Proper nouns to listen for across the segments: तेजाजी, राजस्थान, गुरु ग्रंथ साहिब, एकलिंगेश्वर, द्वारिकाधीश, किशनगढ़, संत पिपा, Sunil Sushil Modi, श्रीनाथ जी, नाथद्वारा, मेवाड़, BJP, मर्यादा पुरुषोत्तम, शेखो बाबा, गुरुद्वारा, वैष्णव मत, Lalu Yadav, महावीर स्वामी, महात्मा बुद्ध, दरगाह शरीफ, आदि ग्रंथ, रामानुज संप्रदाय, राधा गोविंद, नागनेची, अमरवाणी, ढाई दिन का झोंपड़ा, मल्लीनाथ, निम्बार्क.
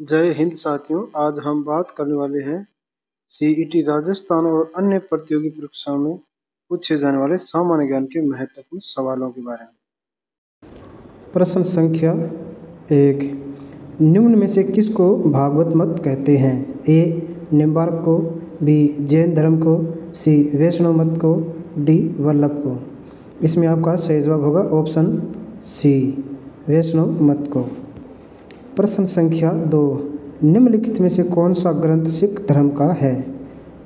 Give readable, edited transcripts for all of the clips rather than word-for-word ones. जय हिंद साथियों, आज हम बात करने वाले हैं सीईटी राजस्थान और अन्य प्रतियोगी परीक्षाओं में पूछे जाने वाले सामान्य ज्ञान के महत्वपूर्ण सवालों के बारे में। प्रश्न संख्या 1, निम्न में से किसको भागवत मत कहते हैं? ए निम्बार्क को, बी जैन धर्म को, सी वैष्णव मत को, डी वल्लभ को। इसमें आपका सही जवाब होगा ऑप्शन सी वैष्णव मत को। प्रश्न संख्या 2, निम्नलिखित में से कौन सा ग्रंथ सिख धर्म का है?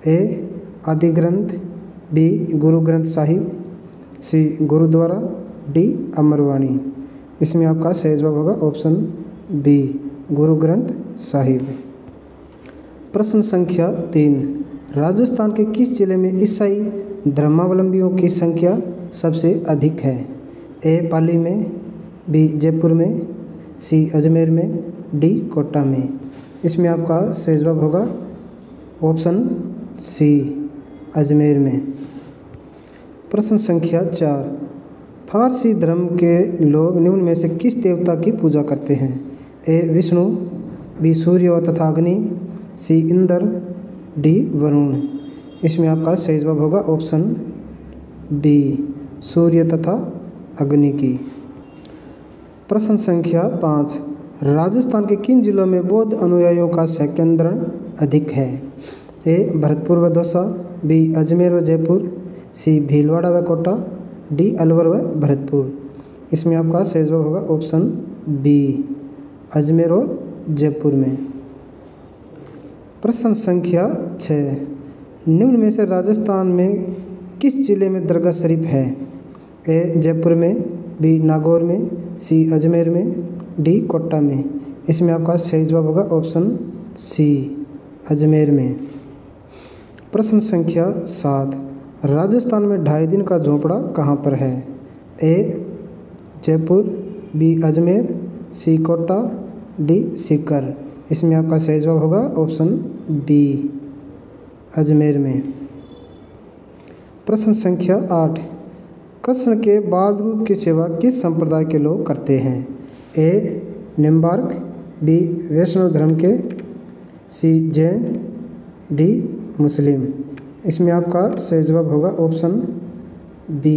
ए आदि ग्रंथ, B गुरु ग्रंथ साहिब, C गुरुद्वारा, D अमरवाणी। इसमें आपका सही जवाब होगा ऑप्शन बी गुरु ग्रंथ साहिब। प्रश्न संख्या 3, राजस्थान के किस जिले में ईसाई धर्मावलंबियों की संख्या सबसे अधिक है? ए पाली में, बी जयपुर में, सी अजमेर में, डी कोटा में। इसमें आपका सही जवाब होगा ऑप्शन सी अजमेर में। प्रश्न संख्या 4, फारसी धर्म के लोग निम्न में से किस देवता की पूजा करते हैं? ए विष्णु, बी सूर्य तथा अग्नि, सी इंद्र, डी वरुण। इसमें आपका सही जवाब होगा ऑप्शन बी सूर्य तथा अग्नि की। प्रश्न संख्या 5, राजस्थान के किन जिलों में बौद्ध अनुयायियों का संकेंद्रण अधिक है? ए भरतपुर व दौसा, बी अजमेर व जयपुर, सी भीलवाड़ा व कोटा, डी अलवर व भरतपुर। इसमें आपका सही जवाब होगा ऑप्शन बी अजमेर और जयपुर में। प्रश्न संख्या 6, निम्न में से राजस्थान में किस जिले में दरगाह शरीफ है? ए जयपुर में, बी नागौर में, सी अजमेर में, डी कोटा में। इसमें आपका सही जवाब होगा ऑप्शन सी अजमेर में। प्रश्न संख्या 7, राजस्थान में ढाई दिन का झोंपड़ा कहाँ पर है? A Jaipur, B Ajmer, C Kota, D Sikar. इसमें आपका सही जवाब होगा ऑप्शन बी अजमेर में। प्रश्न संख्या 8, कृष्ण के बाल रूप की सेवा किस संप्रदाय के लोग करते हैं? ए निम्बार्क, बी वैष्णव धर्म के, सी जैन, डी मुस्लिम। इसमें आपका सही जवाब होगा ऑप्शन बी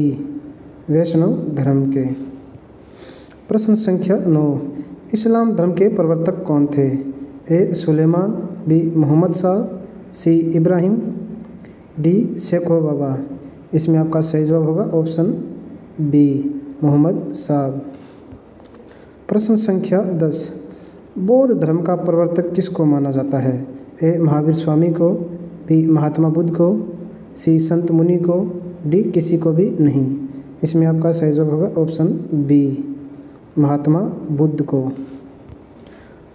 वैष्णव धर्म के। प्रश्न संख्या 9, इस्लाम धर्म के प्रवर्तक कौन थे? ए सुलेमान, बी मोहम्मद साहब, सी इब्राहिम, डी शेखो बाबा। इसमें आपका सही जवाब होगा ऑप्शन बी मोहम्मद साहब। प्रश्न संख्या 10, बौद्ध धर्म का प्रवर्तक किसको माना जाता है? ए महावीर स्वामी को, बी महात्मा बुद्ध को, सी संत मुनि को, डी किसी को भी नहीं। इसमें आपका सही जवाब होगा ऑप्शन बी महात्मा बुद्ध को।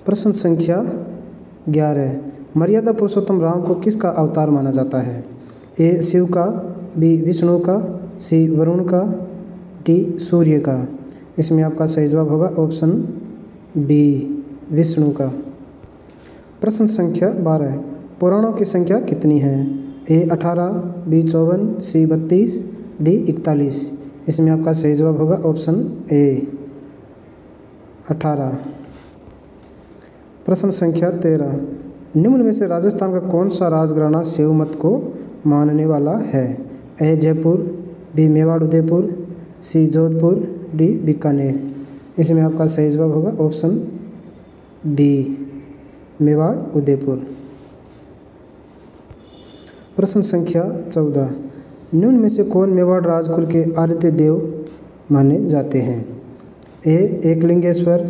प्रश्न संख्या 11, मर्यादा पुरुषोत्तम राम को किसका अवतार माना जाता है? ए शिव का, बी विष्णु का, सी वरुण का, डी सूर्य का। इसमें आपका सही जवाब होगा ऑप्शन बी विष्णु का। प्रश्न संख्या 12, पुराणों की संख्या कितनी है? A 18, B 54, C 32, D 41। इसमें आपका सही जवाब होगा ऑप्शन ए 18। प्रश्न संख्या 13, निम्न में से राजस्थान का कौन सा राजघराना शिव मत को मानने वाला है? A Jaipur, B मेवाड़ Udaipur, C Jodhpur, D Bikaner. इसमें आपका सही जवाब होगा ऑप्शन बी मेवाड़ उदयपुर। प्रश्न संख्या 14, निम्न में से कौन मेवाड़ राजकुल के आदित्य देव माने जाते हैं? A एकलिंगेश्वर,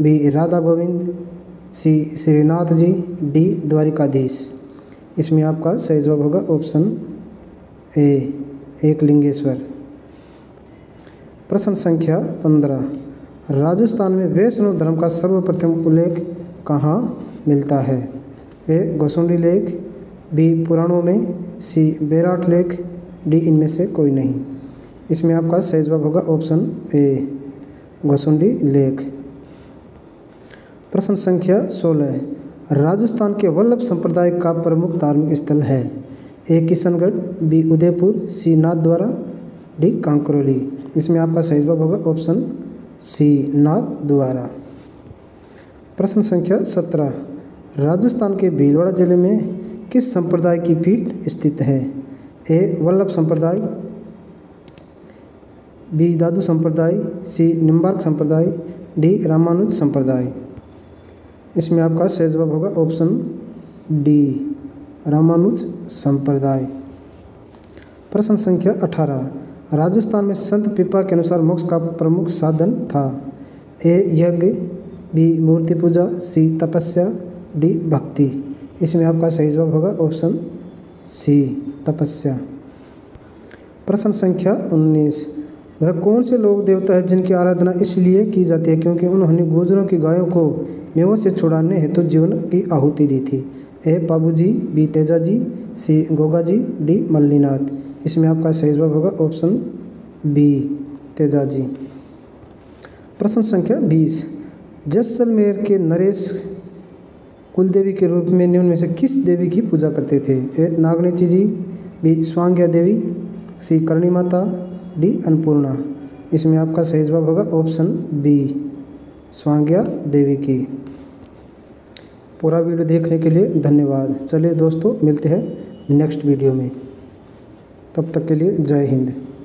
B राधा गोविंद, C श्रीनाथ जी, D द्वारिकाधीश। इसमें आपका सही जवाब होगा ऑप्शन ए एकलिंगेश्वर। प्रश्न संख्या 15, राजस्थान में वैष्णव धर्म का सर्वप्रथम उल्लेख कहाँ मिलता है? ए गौसुंडी लेख, बी पुराणों में, सी बैराठ लेख, डी इनमें से कोई नहीं। इसमें आपका सही जवाब होगा ऑप्शन ए गौसुंडी लेख। प्रश्न संख्या 16, राजस्थान के वल्लभ संप्रदाय का प्रमुख धार्मिक स्थल है? A किशनगढ़, B Udaipur, C नाथद्वारा, D Kankroli. इसमें आपका सही जवाब होगा ऑप्शन सी नाथद्वारा। प्रश्न संख्या 17, राजस्थान के भीलवाड़ा जिले में किस संप्रदाय की पीठ स्थित है? ए वल्लभ संप्रदाय, बी दादू संप्रदाय, सी निम्बार्क संप्रदाय, डी रामानुज संप्रदाय। इसमें आपका सही जवाब होगा ऑप्शन डी रामानुज संप्रदाय। प्रश्न संख्या 18, राजस्थान में संत पिपा के अनुसार मोक्ष का प्रमुख साधन था? ए यज्ञ, बी मूर्ति पूजा, सी तपस्या, डी भक्ति। इसमें आपका सही जवाब होगा ऑप्शन सी तपस्या। प्रश्न संख्या 19, वह कौन से लोग देवता है जिनकी आराधना इसलिए की जाती है क्योंकि उन्होंने गुर्जरों की गायों को मेवों से छुड़ाने हेतु तो जीवन की आहुति दी थी? A Pabuji, B तेजाजी, C Gogaji, D मल्लीनाथ। इसमें आपका सही जवाब होगा ऑप्शन बी तेजाजी। प्रश्न संख्या 20, जैसलमेर के नरेश कुलदेवी के रूप में निम्न में से किस देवी की पूजा करते थे? ए नागनेची जी, बी स्वांग्या देवी, सी कर्णी माता, डी अन्नपूर्णा। इसमें आपका सही जवाब होगा ऑप्शन बी स्वांग्या देवी की। पूरा वीडियो देखने के लिए धन्यवाद। चलिए दोस्तों, मिलते हैं नेक्स्ट वीडियो में, तब तक के लिए जय हिंद।